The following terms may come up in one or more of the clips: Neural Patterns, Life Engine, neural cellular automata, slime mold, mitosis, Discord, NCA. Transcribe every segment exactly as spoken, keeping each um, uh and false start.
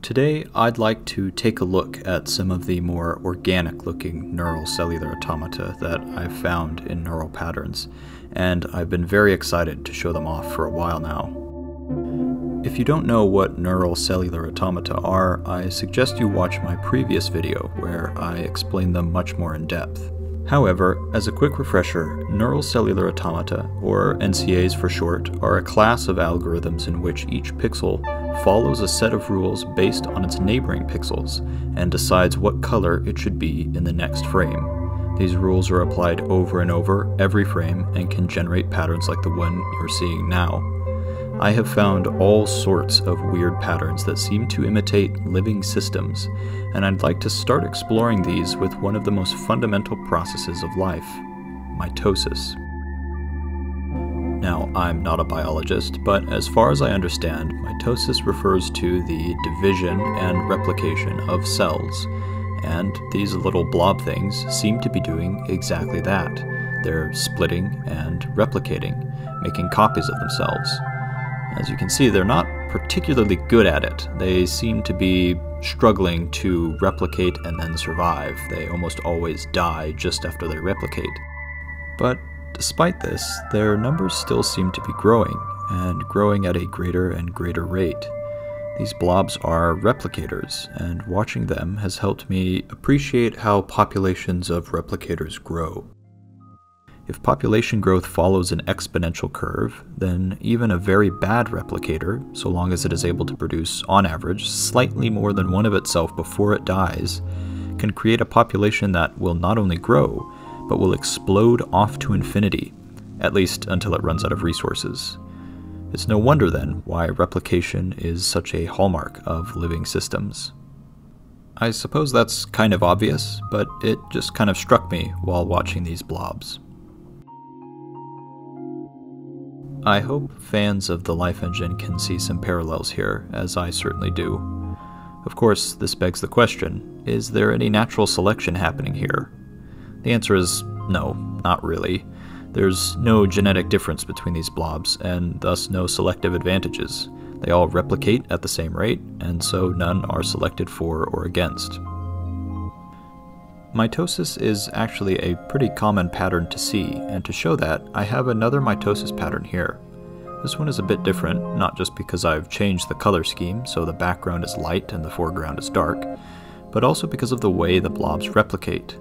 Today, I'd like to take a look at some of the more organic-looking neural cellular automata that I've found in Neural Patterns, and I've been very excited to show them off for a while now. If you don't know what neural cellular automata are, I suggest you watch my previous video where I explain them much more in depth. However, as a quick refresher, neural cellular automata, or N C As for short, are a class of algorithms in which each pixel follows a set of rules based on its neighboring pixels and decides what color it should be in the next frame. These rules are applied over and over every frame and can generate patterns like the one you're seeing now. I have found all sorts of weird patterns that seem to imitate living systems, and I'd like to start exploring these with one of the most fundamental processes of life, mitosis. Now, I'm not a biologist, but as far as I understand, mitosis refers to the division and replication of cells, and these little blob things seem to be doing exactly that. They're splitting and replicating, making copies of themselves. As you can see, they're not particularly good at it. They seem to be struggling to replicate and then survive. They almost always die just after they replicate. But despite this, their numbers still seem to be growing, and growing at a greater and greater rate. These blobs are replicators, and watching them has helped me appreciate how populations of replicators grow. If population growth follows an exponential curve, then even a very bad replicator, so long as it is able to produce, on average, slightly more than one of itself before it dies, can create a population that will not only grow, but will explode off to infinity, at least until it runs out of resources. It's no wonder, then, why replication is such a hallmark of living systems. I suppose that's kind of obvious, but it just kind of struck me while watching these blobs. I hope fans of the Life Engine can see some parallels here, as I certainly do. Of course, this begs the question, is there any natural selection happening here? The answer is no, not really. There's no genetic difference between these blobs, and thus no selective advantages. They all replicate at the same rate, and so none are selected for or against. Mitosis is actually a pretty common pattern to see, and to show that, I have another mitosis pattern here. This one is a bit different, not just because I've changed the color scheme so the background is light and the foreground is dark, but also because of the way the blobs replicate.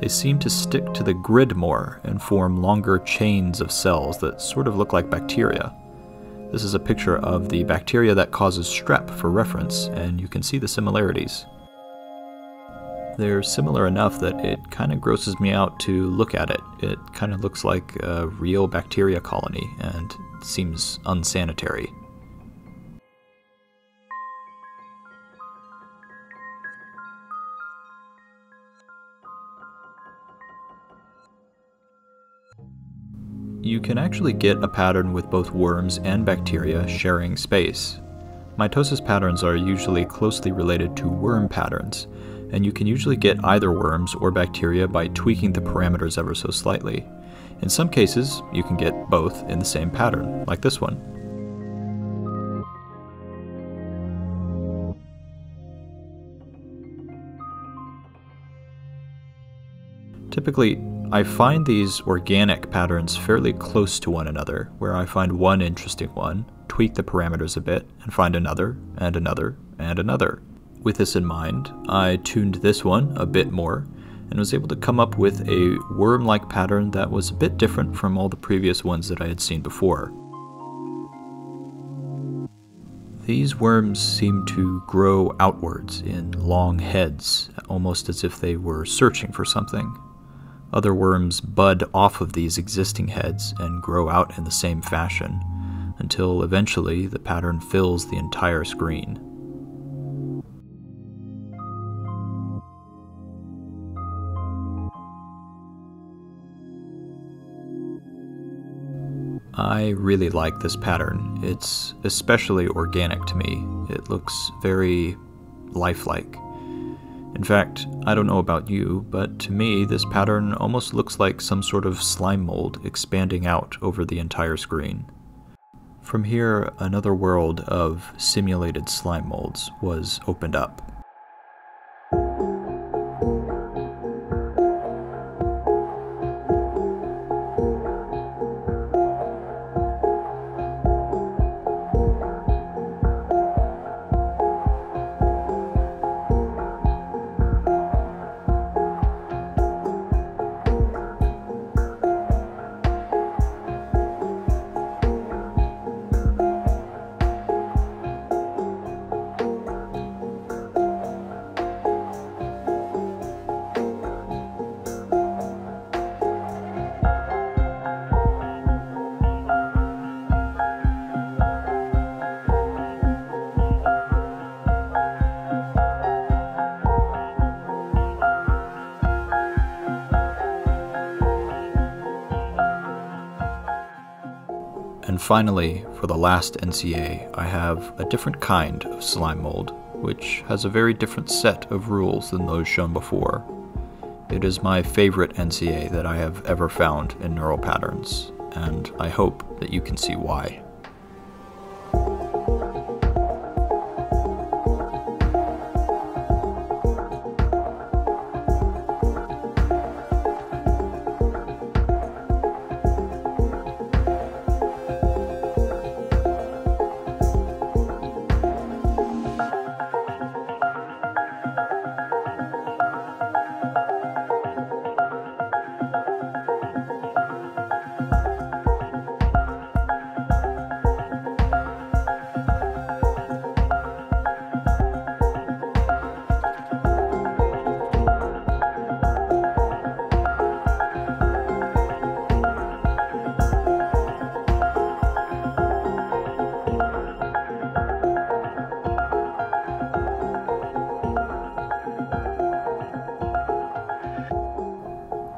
They seem to stick to the grid more and form longer chains of cells that sort of look like bacteria. This is a picture of the bacteria that causes strep for reference, and you can see the similarities. They're similar enough that it kind of grosses me out to look at it. It kind of looks like a real bacteria colony and seems unsanitary. You can actually get a pattern with both worms and bacteria sharing space. Mitosis patterns are usually closely related to worm patterns, and you can usually get either worms or bacteria by tweaking the parameters ever so slightly. In some cases, you can get both in the same pattern, like this one. Typically, I find these organic patterns fairly close to one another, where I find one interesting one, tweak the parameters a bit, and find another, and another, and another. With this in mind, I tuned this one a bit more and was able to come up with a worm-like pattern that was a bit different from all the previous ones that I had seen before. These worms seem to grow outwards in long heads, almost as if they were searching for something. Other worms bud off of these existing heads and grow out in the same fashion, until eventually the pattern fills the entire screen. I really like this pattern. It's especially organic to me. It looks very lifelike. In fact, I don't know about you, but to me this pattern almost looks like some sort of slime mold expanding out over the entire screen. From here, another world of simulated slime molds was opened up. And finally, for the last N C A, I have a different kind of slime mold, which has a very different set of rules than those shown before. It is my favorite N C A that I have ever found in Neural Patterns, and I hope that you can see why.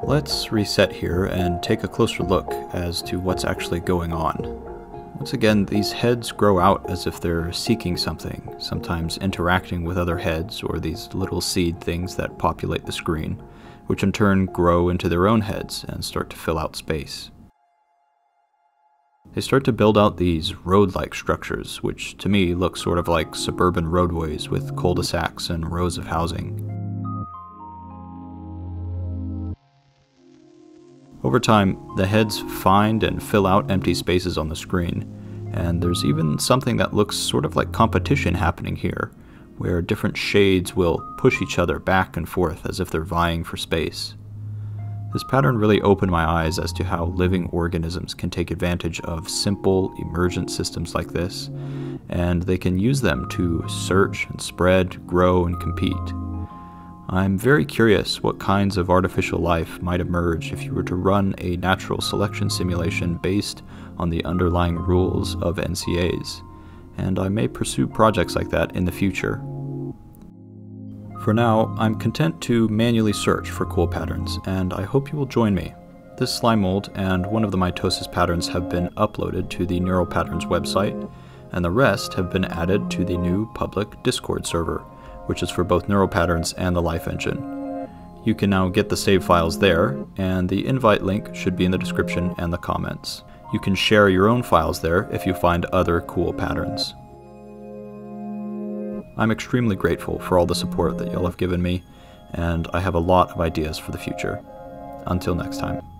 Let's reset here and take a closer look as to what's actually going on. Once again, these heads grow out as if they're seeking something, sometimes interacting with other heads or these little seed things that populate the screen, which in turn grow into their own heads and start to fill out space. They start to build out these road-like structures, which to me look sort of like suburban roadways with cul-de-sacs and rows of housing. Over time, the heads find and fill out empty spaces on the screen, and there's even something that looks sort of like competition happening here, where different shades will push each other back and forth as if they're vying for space. This pattern really opened my eyes as to how living organisms can take advantage of simple, emergent systems like this, and they can use them to search and spread, grow, and compete. I'm very curious what kinds of artificial life might emerge if you were to run a natural selection simulation based on the underlying rules of N C As, and I may pursue projects like that in the future. For now, I'm content to manually search for cool patterns, and I hope you will join me. This slime mold and one of the mitosis patterns have been uploaded to the Neural Patterns website, and the rest have been added to the new public Discord server, which is for both Neural Patterns and the Life Engine. You can now get the save files there, and the invite link should be in the description and the comments. You can share your own files there if you find other cool patterns. I'm extremely grateful for all the support that y'all have given me, and I have a lot of ideas for the future. Until next time.